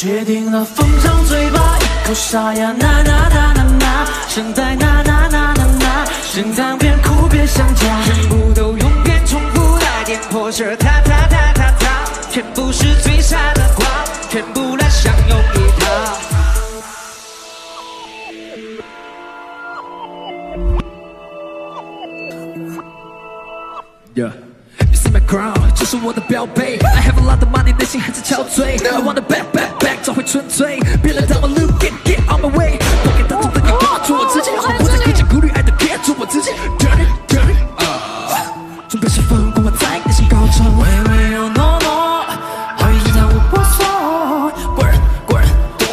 决定了风张嘴巴，一口沙哑，呐呐呐呐呐，声带呐呐呐呐呐，声唱边哭边想家，全部都永远重复，带点破事，他他他他他，全部是最傻的话，全部来享用一套。 Yeah. You see my crown， 这是我的标配。I have a lot of money， 内心还在憔悴。I wanna back back back， 找回纯粹。别来当我 look get get on my way。不该当初的你挂住我自己，我在一直孤立，爱的贴住我自己。Dirty dirty， 准备下风，光芒在内心高唱。喂喂哦 no no， 好运正在我摸索。果然果然多，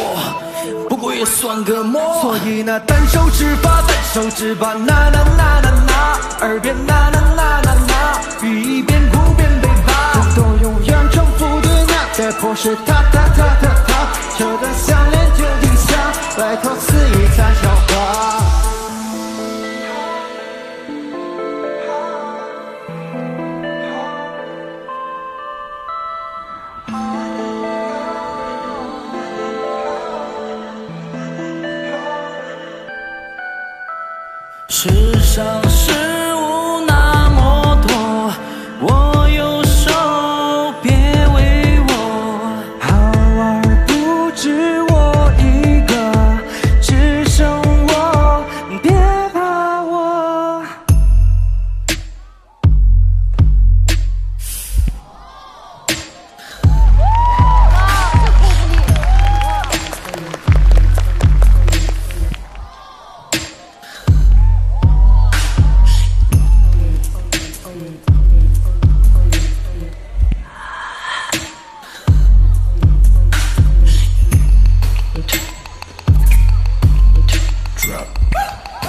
不过也算个魔。所以那单手指法，单手指法，呐呐呐呐呐，耳边呐呐呐呐。 语义边哭边被骂，我都永远重复的那些破事，他他他他他，扯得项链就停下，拜托肆意参笑话。世上事。 但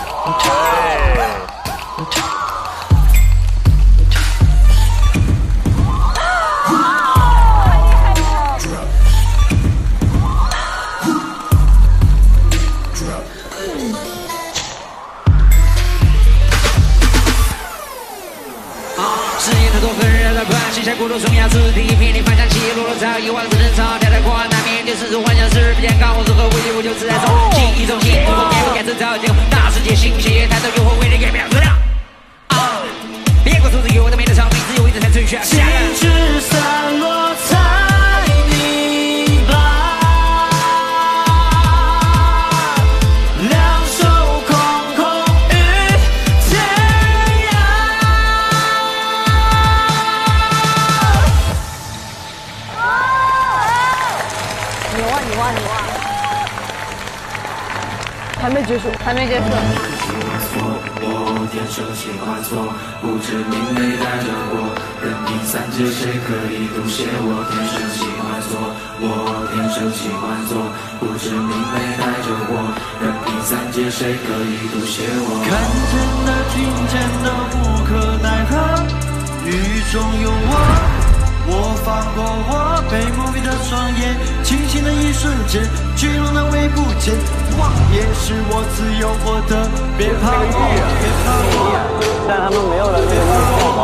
他们没有了这个光芒。